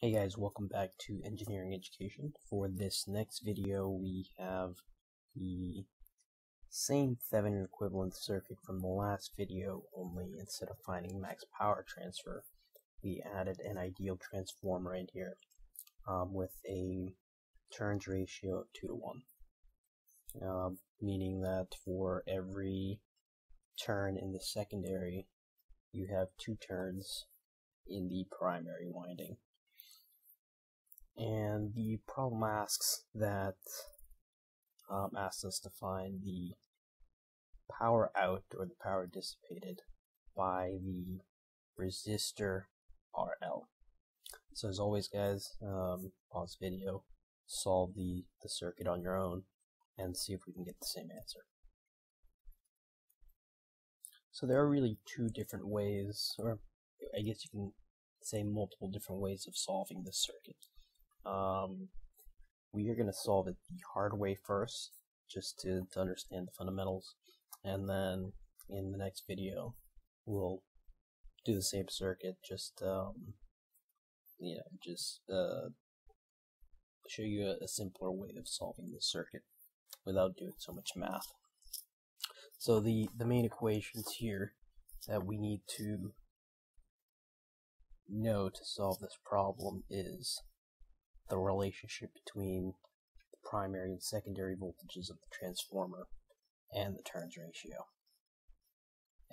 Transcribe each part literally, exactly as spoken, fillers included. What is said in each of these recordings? Hey guys, welcome back to Engineering Education. For this next video we have the same Thevenin equivalent circuit from the last video, only instead of finding max power transfer we added an ideal transformer in here um, with a turns ratio of two to one, uh, meaning that for every turn in the secondary you have two turns in the primary winding. And the problem asks that um, asks us to find the power out, or the power dissipated, by the resistor R L. So as always guys, um, pause video, solve the, the circuit on your own, and see if we can get the same answer. So there are really two different ways, or I guess you can say multiple different ways of solving this circuit. Um, we are going to solve it the hard way first, just to, to understand the fundamentals, and then in the next video we'll do the same circuit, just um, you know, just uh, show you a, a simpler way of solving this circuit without doing so much math. So the the main equations here that we need to know to solve this problem is the relationship between the primary and secondary voltages of the transformer and the turns ratio,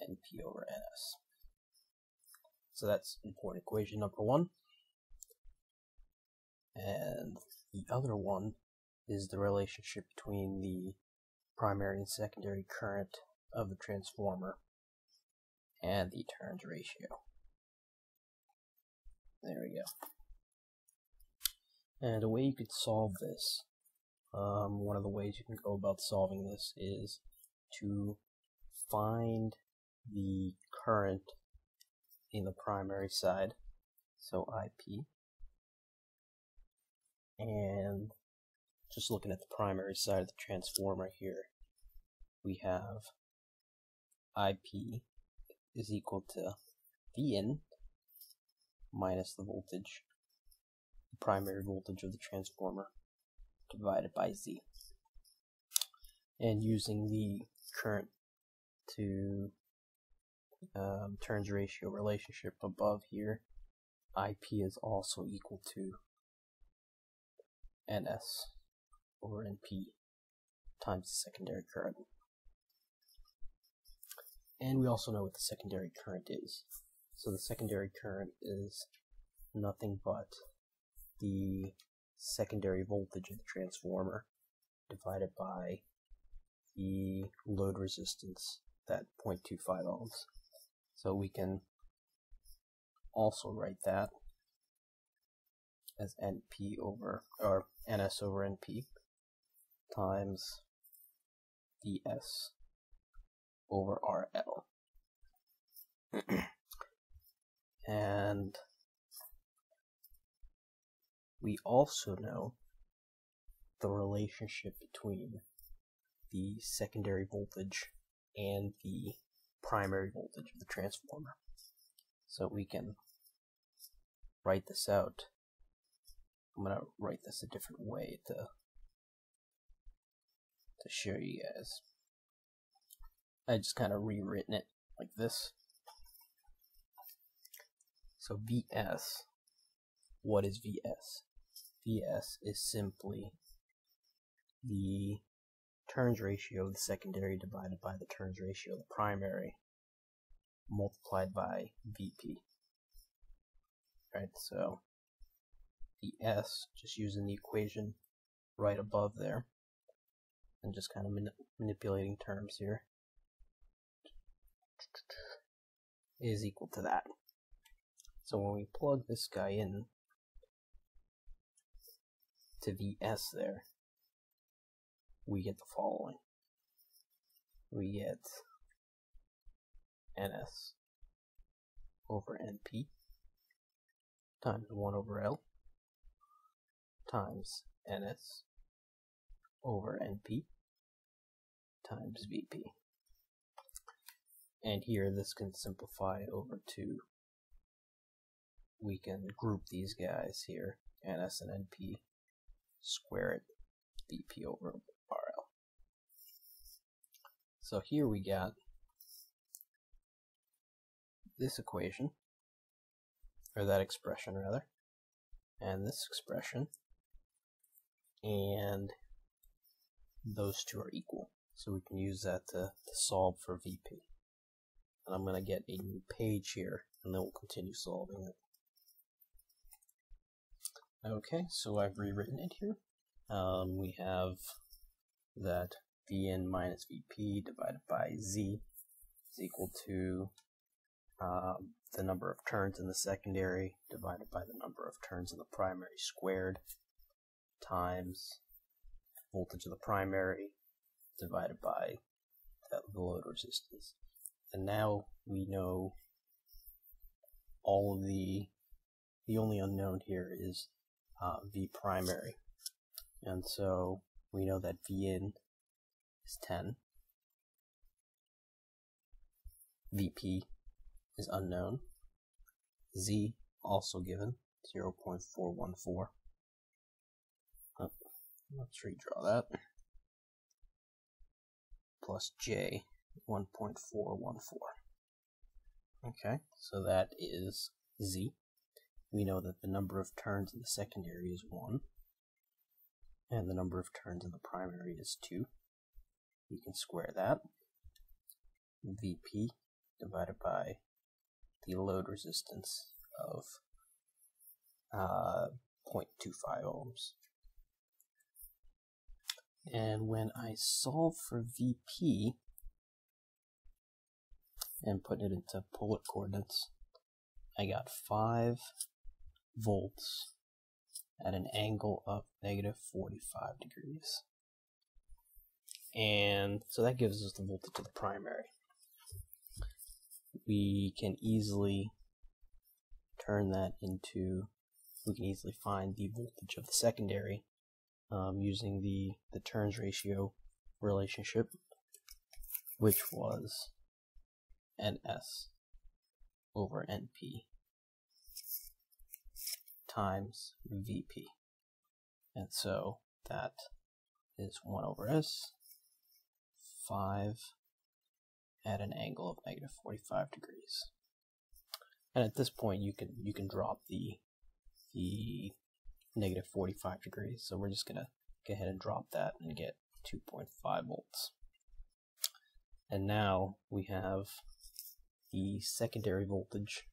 Np over Ns. So that's important equation number one. And the other one is the relationship between the primary and secondary current of the transformer and the turns ratio. There we go. And a way you could solve this, um, one of the ways you can go about solving this is to find the current in the primary side, so I P, and just looking at the primary side of the transformer here, we have I P is equal to Vin minus the voltage, primary voltage of the transformer, divided by Z, and using the current to um, turns ratio relationship above here, I P is also equal to Ns over Np times the secondary current. And we also know what the secondary current is. So the secondary current is nothing but the secondary voltage of the transformer divided by the load resistance, that zero point two five ohms. So we can also write that as Np over, or Ns over Np times D S over R L. And we also know the relationship between the secondary voltage and the primary voltage of the transformer. So we can write this out. I'm going to write this a different way to, to show you guys. I just kind of rewritten it like this. So V S, what is V S? V S is simply the turns ratio of the secondary divided by the turns ratio of the primary multiplied by V P. Right, so V S, just using the equation right above there, and just kind of manip manipulating terms here, is equal to that. So when we plug this guy in to V S there, we get the following. We get Ns over Np times one over L times Ns over Np times V P. And here this can simplify over to we can group these guys here, Ns and Np, square it, V P over R L. So here we got this equation, or that expression rather, and this expression, and those two are equal. So we can use that to, to solve for V P. And I'm going to get a new page here, and then we'll continue solving it. Okay, so I've rewritten it here. Um, we have that Vn minus Vp divided by Z is equal to um, the number of turns in the secondary divided by the number of turns in the primary squared times voltage of the primary divided by that load resistance. And now we know all of the, the only unknown here is uh, V primary. And so we know that Vin is ten. Vp is unknown. Z also given, zero point four one four. Oh, let's redraw that. Plus J, one point four one four. Okay, so that is Z. We know that the number of turns in the secondary is one, and the number of turns in the primary is two. We can square that. V P divided by the load resistance of uh, zero point two five ohms. And when I solve for V P and put it into polar coordinates, I got five volts at an angle of negative forty-five degrees. And so that gives us the voltage of the primary. We can easily turn that into, we can easily find the voltage of the secondary Um, using the, the turns ratio relationship, which was Ns over Np times Vp. And so that is one over S, five at an angle of negative forty-five degrees. And at this point you can you can drop the the negative forty-five degrees, so we're just gonna go ahead and drop that and get two point five volts. And now we have the secondary voltage,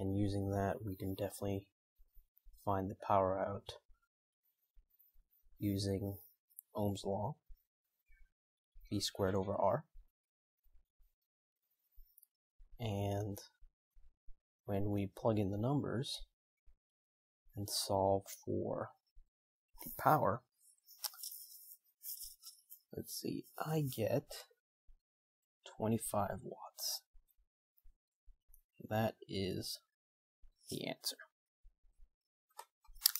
and using that we can definitely find the power out using Ohm's law, V squared over R. And when we plug in the numbers and solve for the power, let's see, I get twenty-five watts. That is the answer.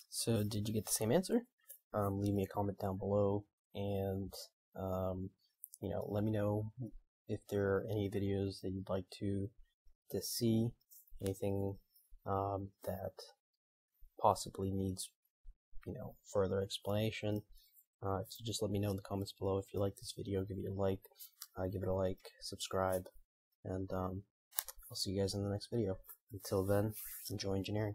So did you get the same answer? Um, leave me a comment down below, and um, you know, let me know if there are any videos that you'd like to to see, anything um, that possibly needs, you know, further explanation. Uh, so just let me know in the comments below. If you like this video, give it a like, uh, give it a like, subscribe, and um, I'll see you guys in the next video. Until then, enjoy engineering.